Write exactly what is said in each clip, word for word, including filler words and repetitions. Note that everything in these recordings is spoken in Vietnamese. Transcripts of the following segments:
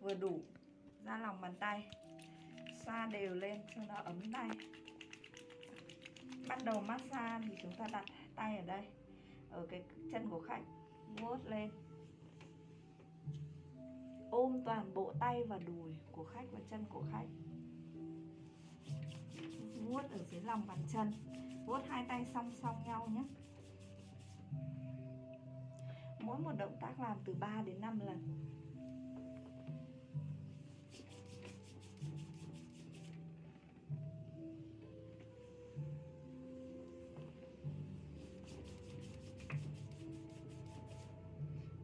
vừa đủ ra lòng bàn tay, xoa đều lên cho nó ấm tay. Bắt đầu massage thì chúng ta đặt tay ở đây, ở cái chân của khách, vuốt lên, ôm toàn bộ tay và đùi của khách và chân của khách, vuốt ở dưới lòng bàn chân, vuốt hai tay song song nhau nhé. Mỗi một động tác làm từ ba đến năm lần.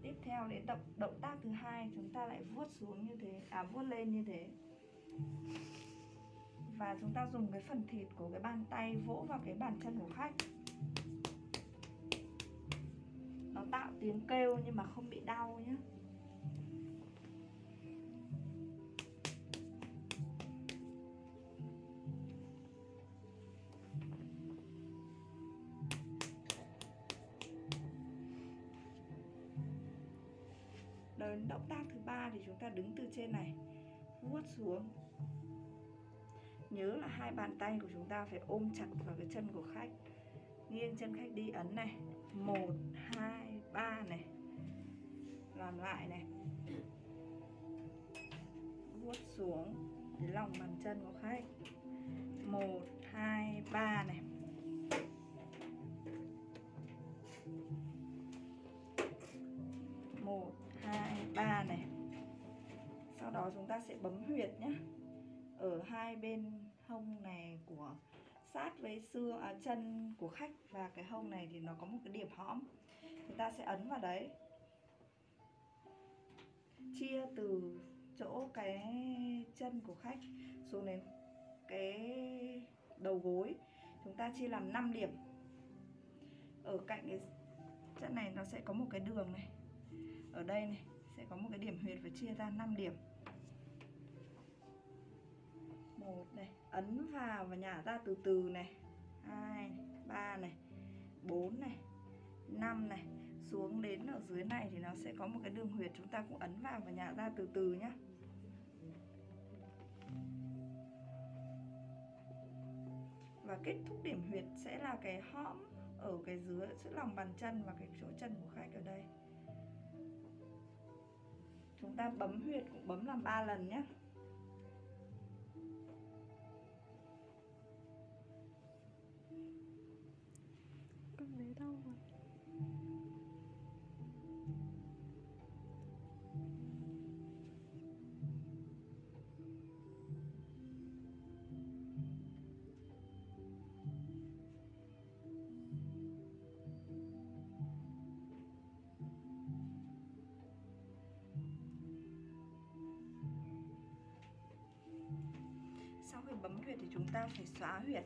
Tiếp theo đến động, động tác thứ hai, chúng ta lại vuốt xuống như thế, à vuốt lên như thế. Và chúng ta dùng cái phần thịt của cái bàn tay vỗ vào cái bàn chân của khách. Nó tạo tiếng kêu nhưng mà không bị đau nhé. Đến động tác thứ ba thì chúng ta đứng từ trên này, vuốt xuống. Nhớ là hai bàn tay của chúng ta phải ôm chặt vào cái chân của khách, nghiêng chân khách đi, ấn này, một, hai, ba này, làm lại này, vuốt xuống đến lòng bàn chân của khách, một, hai, ba này. một, hai, ba này. Sau đó chúng ta sẽ bấm huyệt nhé. Ở hai bên hông này của sát với xương à, chân của khách và cái hông này thì nó có một cái điểm hõm. Chúng ta sẽ ấn vào đấy. Chia từ chỗ cái chân của khách xuống đến cái đầu gối. Chúng ta chia làm năm điểm. Ở cạnh cái chân này nó sẽ có một cái đường này. Ở đây này sẽ có một cái điểm huyệt và chia ra năm điểm. Một này, ấn vào và nhả ra từ từ này. Hai, ba này, bốn này, năm này, xuống đến ở dưới này thì nó sẽ có một cái đường huyệt, chúng ta cũng ấn vào và nhả ra từ từ nhá. Và kết thúc điểm huyệt sẽ là cái hõm ở cái dưới giữa lòng bàn chân và cái chỗ chân của khách ở đây. Chúng ta bấm huyệt cũng bấm làm ba lần nhé. Con bé đau rồi. Sau khi bấm huyệt thì chúng ta phải xóa huyệt.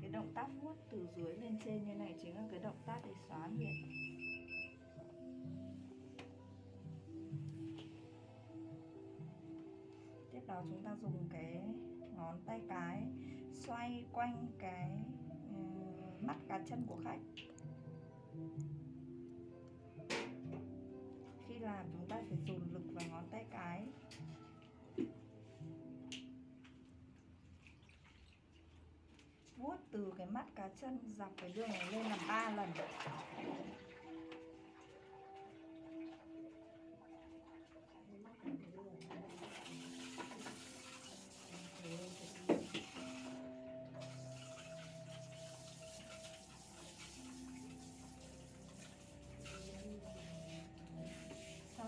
Cái động tác vuốt từ dưới lên trên như này chính là cái động tác để xóa huyệt. Tiếp đó chúng ta dùng cái ngón tay cái xoay quanh cái mắt cá chân của khách. Khi làm chúng ta phải dồn lực vào ngón tay cái. Vuốt từ cái mắt cá chân dọc cái đường này lên làm ba lần.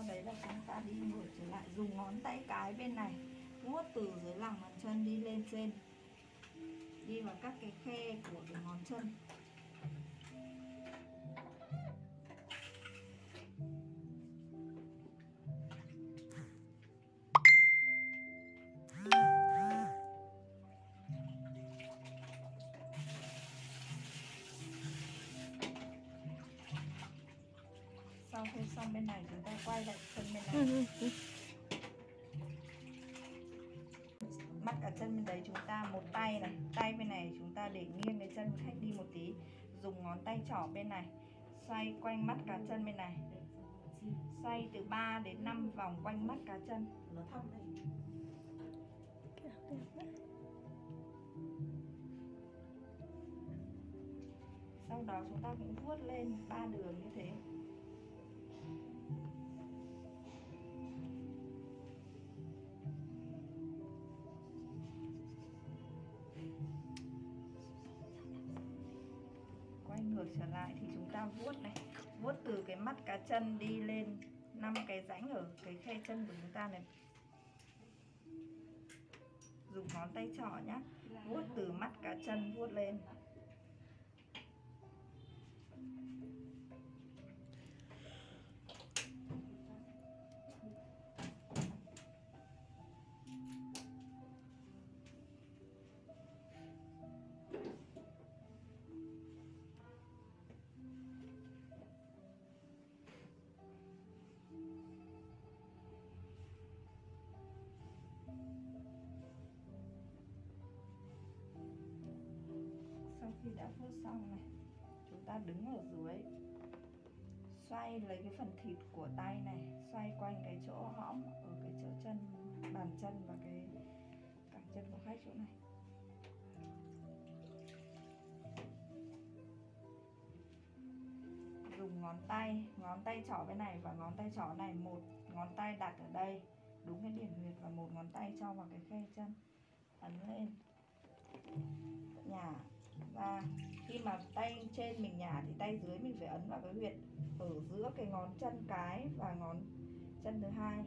Đấy là chúng ta đi ngược trở lại, dùng ngón tay cái bên này vuốt từ dưới lòng bàn chân đi lên trên, đi vào các cái khe của cái ngón chân. Sau khi xong bên này chúng ta quay lại chân bên này, mắt cả chân bên đấy chúng ta một tay này, tay bên này chúng ta để nghiêng cái chân của khách đi một tí ngón tay trỏ bên này, xoay quanh mắt cá chân bên này, xoay từ ba đến năm vòng quanh mắt cá chân. Sau đó chúng ta cũng vuốt lên ba đường như thế. Quay ngược trở lại thì chúng ta vuốt này, vuốt từ cái mắt cá chân đi lên năm cái rãnh ở cái khe chân của chúng ta này. Dùng ngón tay trỏ nhá, vuốt từ mắt cá chân vuốt lên. Khi đã vuốt xong này, chúng ta đứng ở dưới, xoay lấy cái phần thịt của tay này, xoay quanh cái chỗ hõm ở cái chỗ chân, bàn chân và cái cẳng chân của khách chỗ này. Dùng ngón tay, ngón tay trỏ bên này và ngón tay trỏ này, một ngón tay đặt ở đây đúng cái điểm huyệt và một ngón tay cho vào cái khe chân, ấn lên, nhả. Và khi mà tay trên mình nhả thì tay dưới mình phải ấn vào cái huyệt ở giữa cái ngón chân cái và ngón chân thứ hai.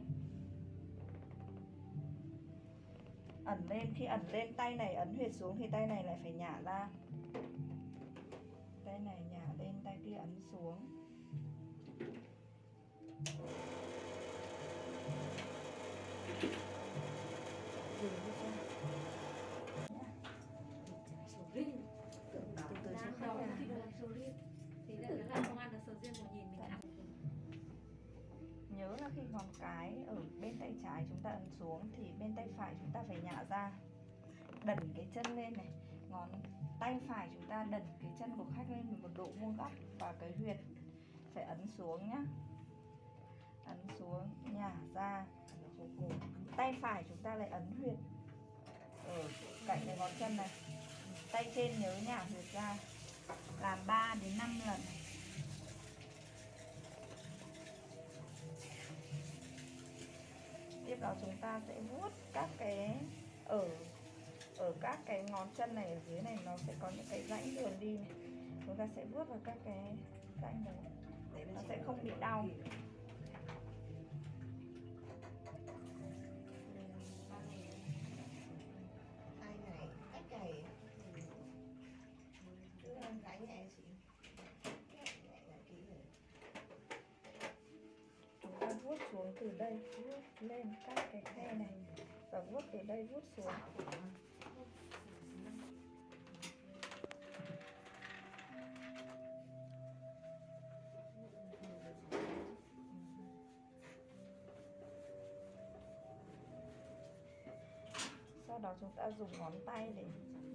Ấn lên, khi ấn lên tay này ấn huyệt xuống thì tay này lại phải nhả ra. Tay này nhả lên, tay kia ấn xuống. Dừng đi cho. Đầu thì là sầu riêng, thì là không ăn được sầu riêng mà nhìn mình ăn. Nhớ là khi ngón cái ở bên tay trái chúng ta ấn xuống thì bên tay phải chúng ta phải nhả ra, đẩy cái chân lên này, ngón tay phải chúng ta đẩy cái chân của khách lên một độ vuông góc và cái huyệt phải ấn xuống nhá, ấn xuống, nhả ra. Tay phải chúng ta lại ấn huyệt ở cạnh cái ngón chân này. Tay trên nhớ nhả huyệt ra, làm ba đến năm lần. Tiếp đó chúng ta sẽ vuốt các cái ở ở các cái ngón chân này, ở dưới này nó sẽ có những cái rãnh đường đi này. Chúng ta sẽ vuốt vào các cái rãnh này. Nó sẽ không bị đau. Chúng ta vuốt xuống từ đây, vuốt lên các cái khe này và vuốt từ đây vuốt xuống. Sau đó chúng ta dùng ngón tay để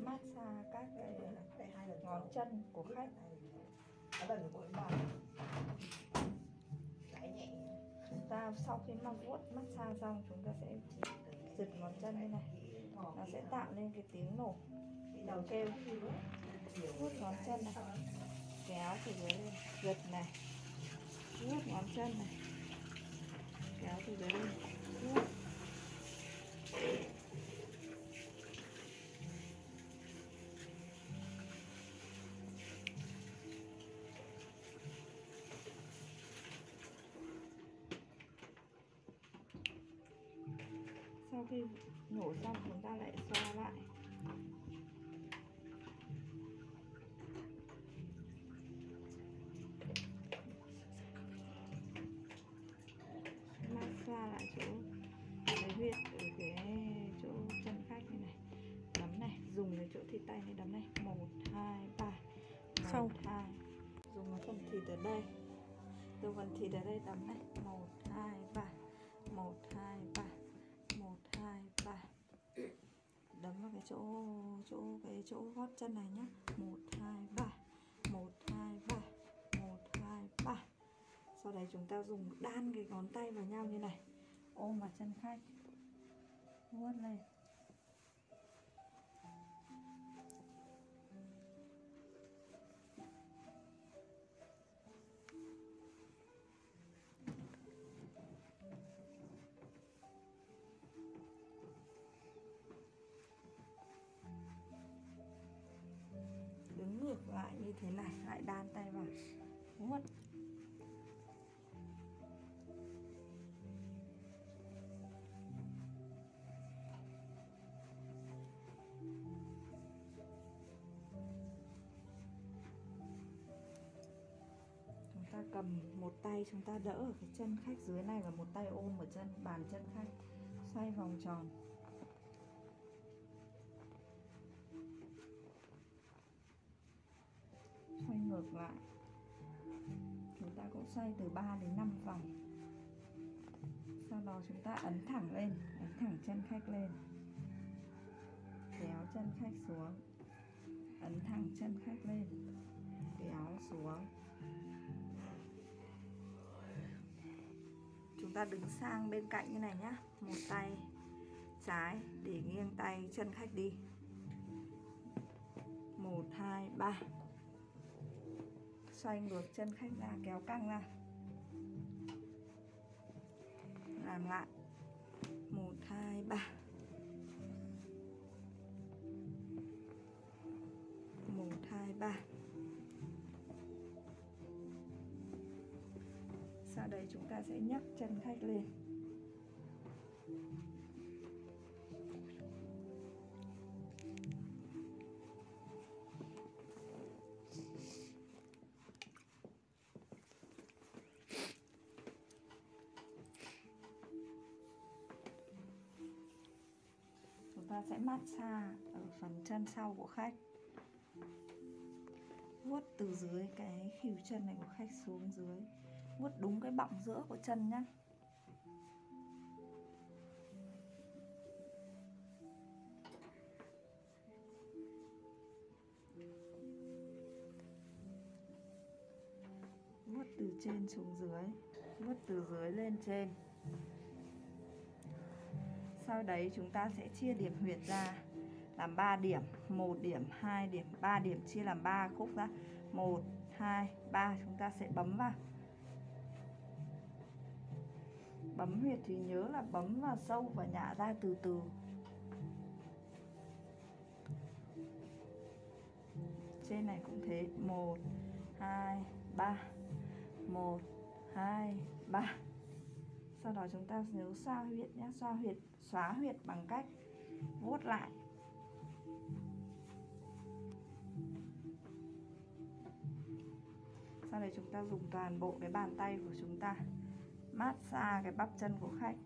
massage các cái ngón chân của khách. Chúng ta sau khi mà vuốt massage xong chúng ta sẽ giật ngón chân đây này, nó sẽ tạo nên cái tiếng nổ đầu kêu. Vuốt ngón chân này, kéo từ dưới lên, giật này, vuốt ngón chân này, kéo từ dưới lên, vuốt. Sau khi nhổ xong chúng ta lại xoa lại. Xoa lại chỗ cái huyệt ở cái chỗ chân khách như này. Đấm này, dùng cái chỗ thịt tay này đấm này, một hai ba. Sau hai. Dùng cái phần thịt ở đây. Dùng phần thịt ở đây đấm này, một hai ba. một hai ba. một hai ba. Đấm vào cái chỗ chỗ cái chỗ gót chân này nhá. một hai ba. một hai Sau đấy chúng ta dùng đan cái ngón tay vào nhau như này, ôm vào chân khách, vuốt lên. Đứng ngược lại như thế này, lại đan tay vào, vuốt. Ta cầm một tay chúng ta đỡ ở cái chân khách dưới này và một tay ôm ở chân bàn chân khách, xoay vòng tròn. Xoay ngược lại. Chúng ta cũng xoay từ ba đến năm vòng. Sau đó chúng ta ấn thẳng lên, ấn thẳng chân khách lên. Kéo chân khách xuống. Ấn thẳng chân khách lên. Kéo xuống. Chúng ta đứng sang bên cạnh như này nhá, một tay trái để nghiêng tay chân khách đi, một hai ba, xoay ngược chân khách ra, kéo căng ra, làm lại một hai ba, một hai ba. Sau đấy chúng ta sẽ nhấc chân khách lên. Chúng ta sẽ massage ở phần chân sau của khách. Vuốt từ dưới cái khuỷu chân này của khách xuống dưới. Vuốt đúng cái bọng giữa của chân nhá. Vuốt từ trên xuống dưới, vuốt từ dưới lên trên. Sau đấy chúng ta sẽ chia điểm huyệt ra làm ba điểm, một điểm, hai điểm, ba điểm, chia làm ba khúc ra. một hai ba, chúng ta sẽ bấm vào. Bấm huyệt thì nhớ là bấm vào sâu và nhả ra từ từ. Trên này cũng thế, một hai ba, một hai ba. Sau đó chúng ta nhớ xoa huyệt nhé, xoa huyệt, xóa huyệt bằng cách vuốt lại. Sau đấy chúng ta dùng toàn bộ cái bàn tay của chúng ta mát xa cái bắp chân của khách.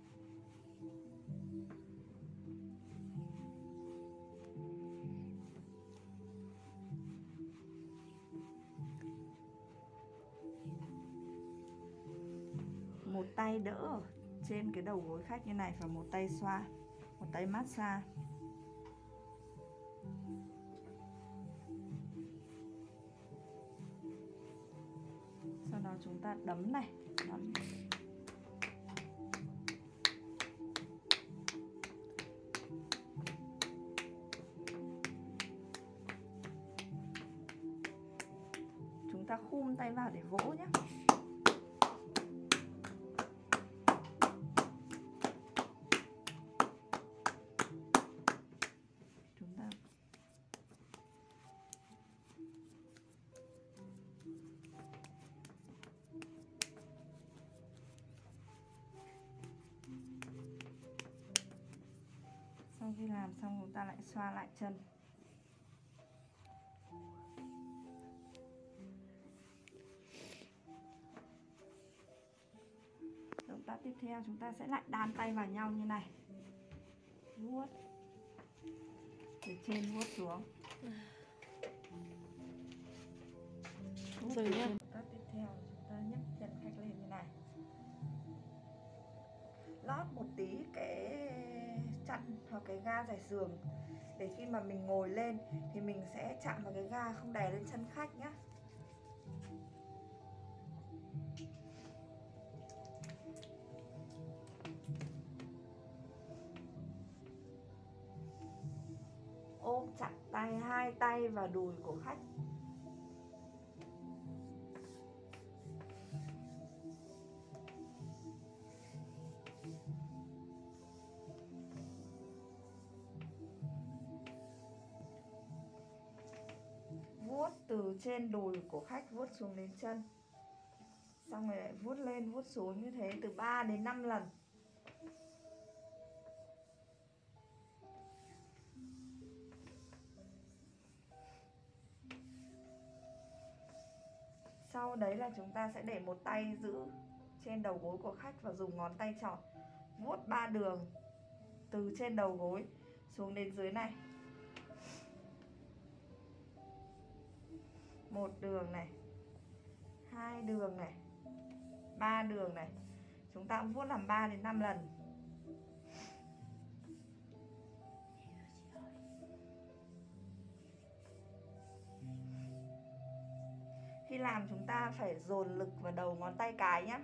Một tay đỡ trên cái đầu gối khách như này và một tay xoa, một tay mát xa. Sau đó chúng ta đấm này, đấm. Ta khum tay vào để vỗ nhé. Chúng ta sau khi làm xong chúng ta lại xoa lại chân. Tiếp theo chúng ta sẽ lại đan tay vào nhau như này, vuốt từ trên vuốt xuống. Rồi nhé. Tiếp theo chúng ta nhấc chân khách lên như này, lót một tí cái chặn hoặc cái ga giải giường để khi mà mình ngồi lên thì mình sẽ chạm vào cái ga, không đè lên chân khách nhé. tay, hai tay và đùi của khách. Vuốt từ trên đùi của khách vuốt xuống đến chân, xong rồi lại vuốt lên vuốt xuống như thế từ ba đến năm lần. Sau đấy là chúng ta sẽ để một tay giữ trên đầu gối của khách và dùng ngón tay trỏ vuốt ba đường từ trên đầu gối xuống đến dưới này. Một đường này, hai đường này, ba đường này. Chúng ta cũng vuốt làm ba đến năm lần. Khi làm chúng ta phải dồn lực vào đầu ngón tay cái nhé.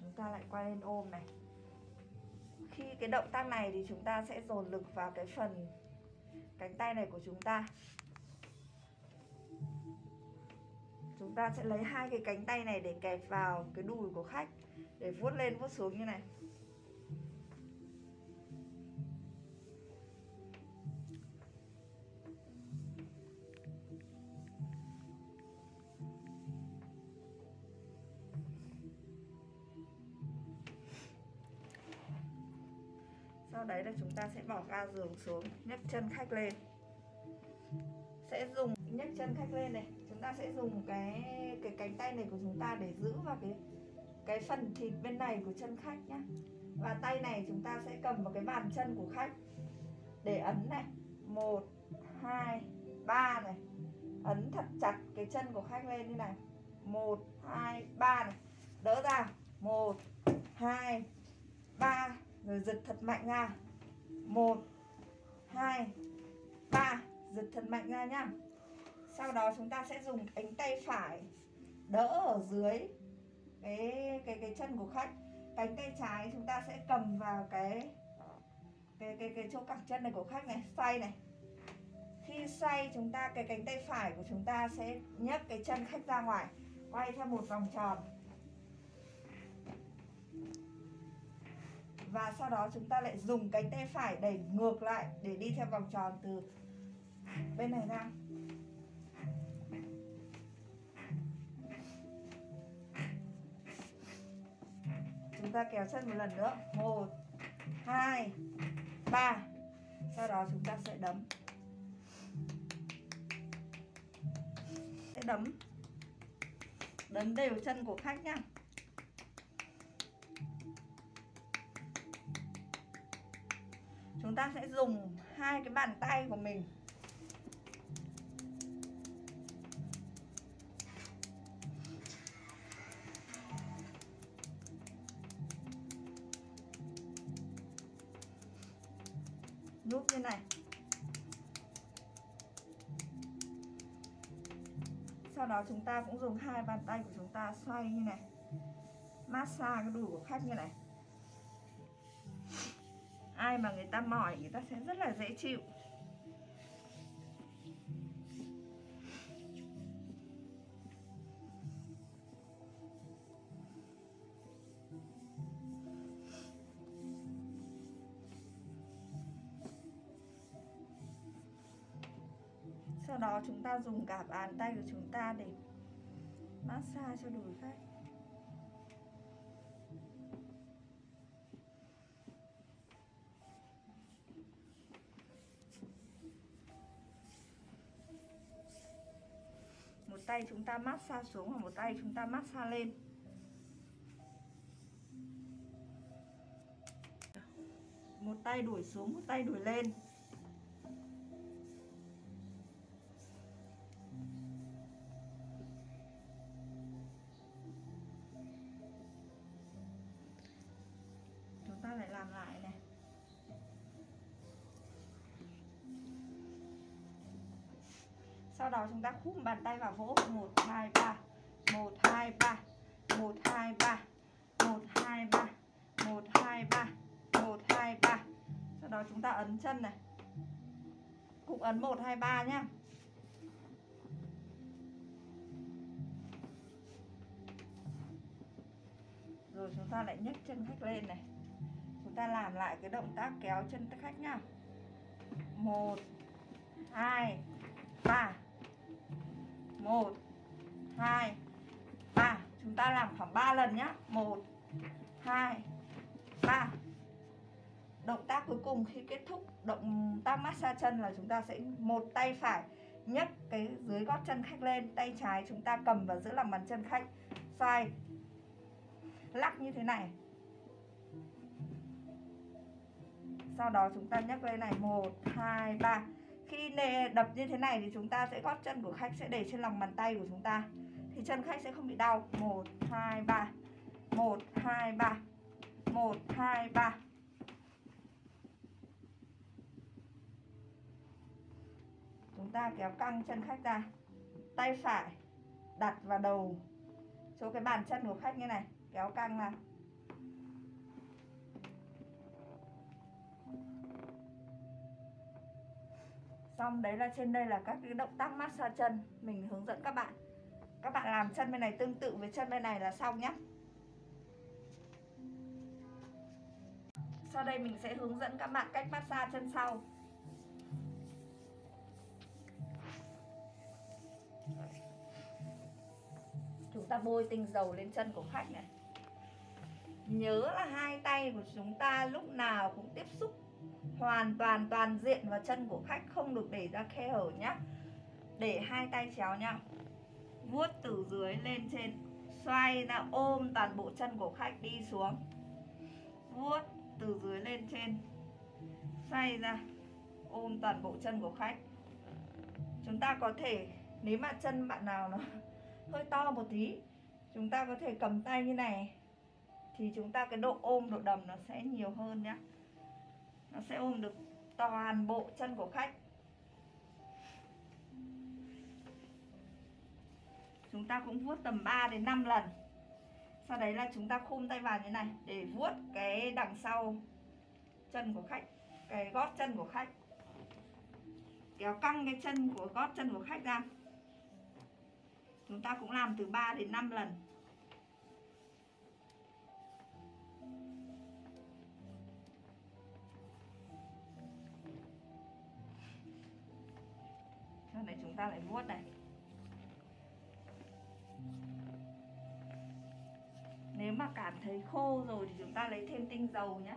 Chúng ta lại quay lên ôm này. Khi cái động tác này thì chúng ta sẽ dồn lực vào cái phần cánh tay này của chúng ta. Chúng ta sẽ lấy hai cái cánh tay này để kẹp vào cái đùi của khách, để vuốt lên vuốt xuống như này. Sau đấy là chúng ta sẽ bỏ ga giường xuống, nhấc chân khách lên. Sẽ dùng nhấc chân khách lên này, chúng ta sẽ dùng cái cái cánh tay này của chúng ta để giữ vào cái cái phần thịt bên này của chân khách nhá. Và tay này chúng ta sẽ cầm vào cái bàn chân của khách để ấn này, một hai ba này. Ấn thật chặt cái chân của khách lên như này. một hai ba này. Đỡ ra. một hai ba. Rồi giật thật mạnh ra, một hai ba, giật thật mạnh ra nhá. Sau đó chúng ta sẽ dùng cánh tay phải đỡ ở dưới cái cái cái chân của khách. Cánh tay trái chúng ta sẽ cầm vào cái cái cái cái chỗ cẳng chân này của khách này, xoay này. Khi xoay chúng ta, cái cánh tay phải của chúng ta sẽ nhấc cái chân khách ra ngoài, quay theo một vòng tròn. Và sau đó chúng ta lại dùng cánh tay phải đẩy ngược lại để đi theo vòng tròn từ bên này ra. Chúng ta kéo chân một lần nữa, một hai ba. Sau đó chúng ta sẽ đấm. Sẽ đấm Đấm đều chân của khách nhá. Chúng ta sẽ dùng hai cái bàn tay của mình nhúc như này. Sau đó chúng ta cũng dùng hai bàn tay của chúng ta xoay như này, massage cái đùi của khách như này. Ai mà người ta mỏi, người ta sẽ rất là dễ chịu. Sau đó chúng ta dùng cả bàn tay của chúng ta để massage cho đùi khách. Một tay chúng ta massage xuống và một tay chúng ta massage lên. Một tay đuổi xuống, một tay đuổi lên. Chúng ta lại làm lại này. Sau đó chúng ta khúc bàn tay vào vỗ, một hai ba, một hai ba, một hai ba, một hai ba, một hai ba một hai ba một hai ba. Sau đó chúng ta ấn chân này, cũng ấn một hai ba nhá. Rồi chúng ta lại nhấc chân khách lên này. Chúng ta làm lại cái động tác kéo chân khách nhá. Một hai ba một hai ba. Chúng ta làm khoảng ba lần nhá. Một hai ba. Động tác cuối cùng khi kết thúc động tác massage chân là chúng ta sẽ một tay phải nhấc cái dưới gót chân khách lên, tay trái chúng ta cầm và giữ lòng bàn chân khách, xoay lắc như thế này. Sau đó chúng ta nhấc lên này, một hai ba. Khi nề đập như thế này thì chúng ta sẽ gót chân của khách sẽ để trên lòng bàn tay của chúng ta, thì chân khách sẽ không bị đau. Một hai ba một hai ba một hai ba. Chúng ta kéo căng chân khách ra, tay phải đặt vào đầu chỗ cái bàn chân của khách như này, kéo căng ra. Xong, đấy là trên đây là các cái động tác massage chân mình hướng dẫn các bạn. Các bạn làm chân bên này tương tự với chân bên này là xong nhé. Sau đây mình sẽ hướng dẫn các bạn cách massage chân sau. Chúng ta bôi tinh dầu lên chân của khách này. Nhớ là hai tay của chúng ta lúc nào cũng tiếp xúc hoàn toàn toàn diện vào chân của khách, không được để ra khe hở nhá. Để hai tay chéo nhau, vuốt từ dưới lên trên, xoay ra ôm toàn bộ chân của khách đi xuống, vuốt từ dưới lên trên, xoay ra ôm toàn bộ chân của khách. Chúng ta có thể, nếu mà chân bạn nào nó hơi to một tí, chúng ta có thể cầm tay như này, thì chúng ta cái độ ôm, độ đầm nó sẽ nhiều hơn nhá. Nó sẽ ôm được toàn bộ chân của khách. Chúng ta cũng vuốt tầm ba đến năm lần. Sau đấy là chúng ta khum tay vào như này để vuốt cái đằng sau chân của khách, cái gót chân của khách. Kéo căng cái chân của gót chân của khách ra. Chúng ta cũng làm từ ba đến năm lần. Sau đấy chúng ta lại vuốt này. Nếu mà cảm thấy khô rồi thì chúng ta lấy thêm tinh dầu nhé.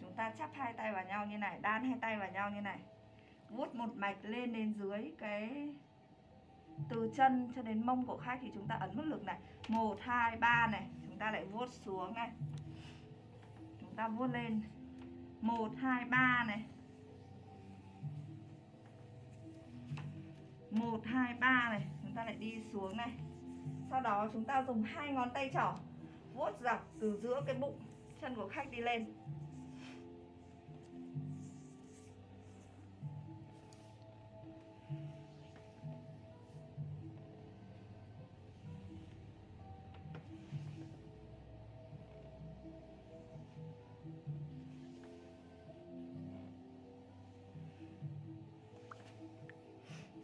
Chúng ta chắp hai tay vào nhau như này, đan hai tay vào nhau như này, vuốt một mạch lên đến dưới cái, từ chân cho đến mông của khách thì chúng ta ấn mức lực này, một hai ba này, chúng ta lại vuốt xuống này. Chúng ta vuốt lên một hai ba này. một hai ba này, chúng ta lại đi xuống này. Sau đó chúng ta dùng hai ngón tay trỏ vuốt dọc từ giữa cái bụng chân của khách đi lên.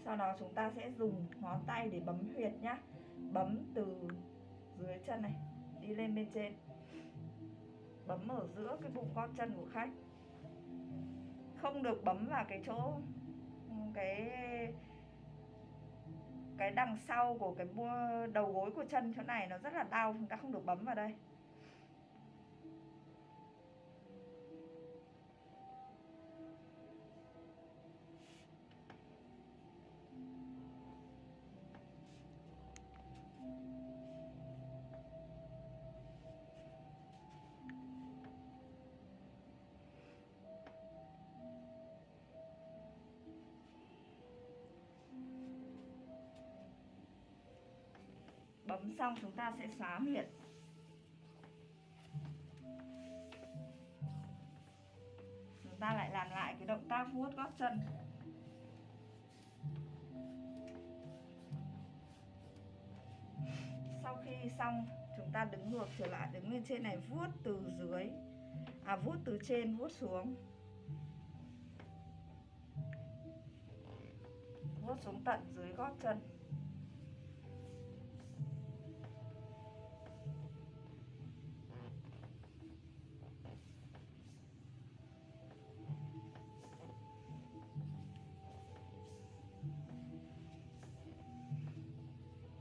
Sau đó chúng ta sẽ dùng ngón tay để bấm huyệt nhá. Bấm từ dưới chân này đi lên bên trên, bấm ở giữa cái bụng con chân của khách. Không được bấm vào cái chỗ, cái cái đằng sau của cái đầu gối của chân, chỗ này nó rất là đau, chúng ta không được bấm vào đây. Bấm xong chúng ta sẽ xóa huyệt. Chúng ta lại làm lại cái động tác vuốt gót chân. Sau khi xong chúng ta đứng ngược trở lại, đứng lên trên này, vuốt từ dưới, à vuốt từ trên vuốt xuống, vuốt xuống tận dưới gót chân.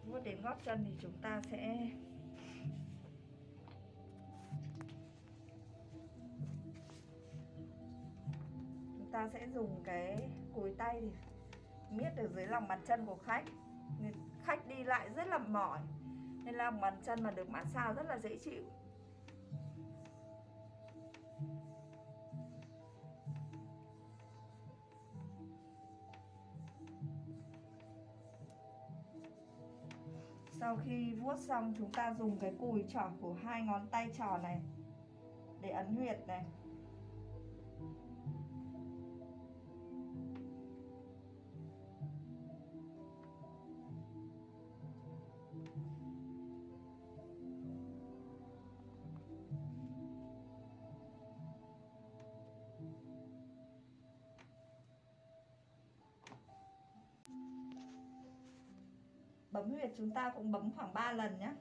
Vuốt đến gót chân thì chúng ta sẽ chúng ta sẽ dùng cái cùi tay thì miết được dưới lòng bàn chân của khách. Khách đi lại rất là mỏi nên lòng bàn chân mà được massage rất là dễ chịu. Sau khi vuốt xong chúng ta dùng cái cùi trỏ của hai ngón tay trỏ này để ấn huyệt này. Bấm huyệt chúng ta cũng bấm khoảng ba lần nhé.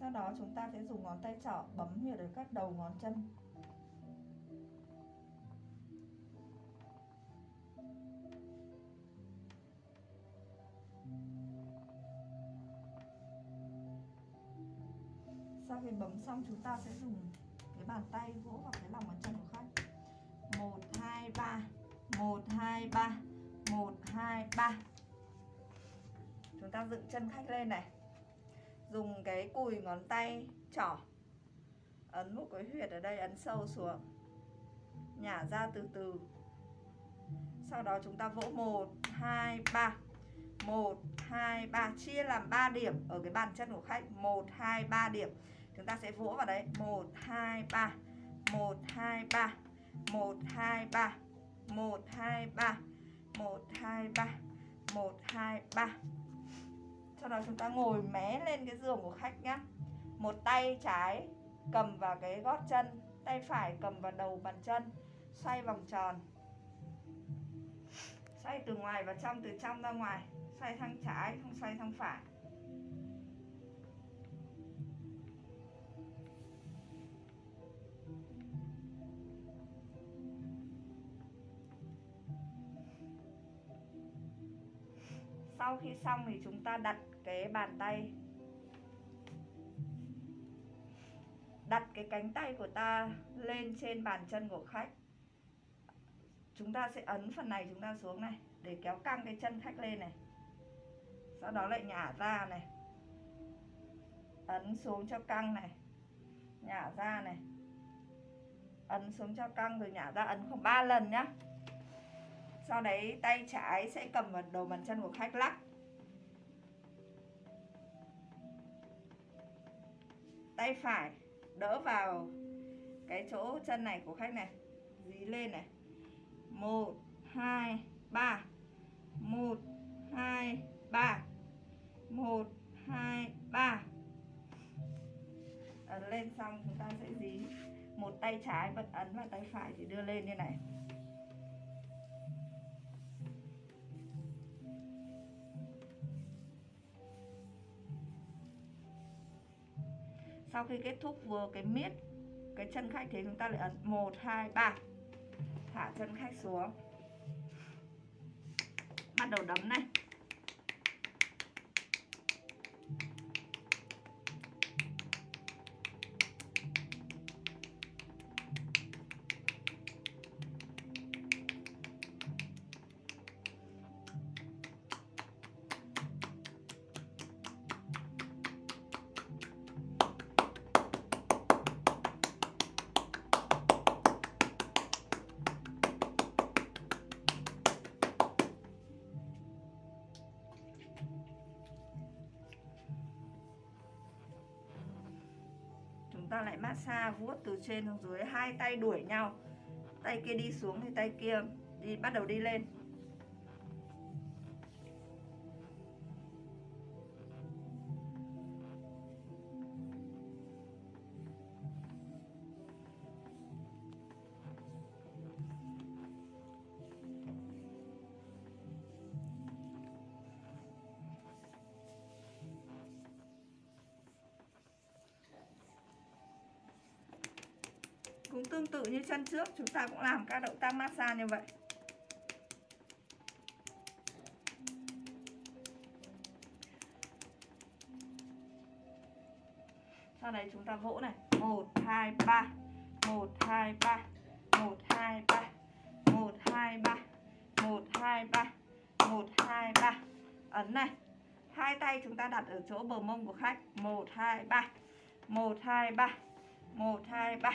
Sau đó chúng ta sẽ dùng ngón tay trỏ bấm huyệt ở các đầu ngón chân. Sau khi bấm xong chúng ta sẽ dùng cái bàn tay vỗ vào cái lòng bàn chân của khách. Một hai ba một hai ba một hai ba. Chúng ta dựng chân khách lên này, dùng cái cùi ngón tay trỏ ấn một cái huyệt ở đây, ấn sâu xuống, nhả ra từ từ. Sau đó chúng ta vỗ một hai ba một hai ba, chia làm ba điểm ở cái bàn chân của khách. Một hai ba điểm chúng ta sẽ vỗ vào đấy. Một hai ba một hai ba một hai ba một hai ba một hai ba một hai ba. Sau đó chúng ta ngồi mé lên cái giường của khách nhá. Một tay trái cầm vào cái gót chân, tay phải cầm vào đầu bàn chân, xoay vòng tròn, xoay từ ngoài vào trong, từ trong ra ngoài, xoay sang trái không xoay sang phải. Sau khi xong thì chúng ta đặt cái bàn tay, đặt cái cánh tay của ta lên trên bàn chân của khách. Chúng ta sẽ ấn phần này chúng ta xuống này để kéo căng cái chân khách lên này. Sau đó lại nhả ra này, ấn xuống cho căng này, nhả ra này, ấn xuống cho căng rồi nhả ra, ấn khoảng ba lần nhá. Sau đấy tay trái sẽ cầm vào đầu bàn chân của khách lắc. Tay phải đỡ vào cái chỗ chân này của khách này, dí lên này. Một hai ba một hai ba một hai ba. Ấn lên xong chúng ta sẽ dí. Một tay trái bật ấn và tay phải thì đưa lên như này. Sau khi kết thúc vừa cái miết cái chân khách thì chúng ta lại ấn một hai ba, thả chân khách xuống, bắt đầu đấm này. ta lại massage vuốt từ trên xuống dưới, hai tay đuổi nhau, tay kia đi xuống thì tay kia đi bắt đầu đi lên. Cũng tương tự như chân trước, chúng ta cũng làm các động tác massage như vậy. Sau đấy chúng ta vỗ này, một hai ba, một hai ba, một hai ba, một hai ba, một hai ba, một hai ba. Ấn này. Hai tay chúng ta đặt ở chỗ bờ mông của khách, một hai ba, một hai ba, một hai ba.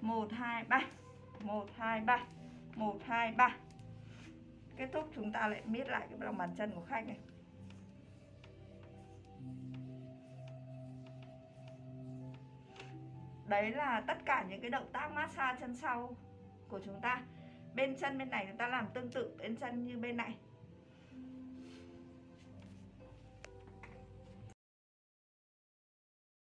một hai ba, một hai ba, một hai ba. Kết thúc chúng ta lại miết lại cái lòng bàn chân của khách này. Đấy là tất cả những cái động tác massage chân sau của chúng ta. Bên chân bên này chúng ta làm tương tự bên chân như bên này.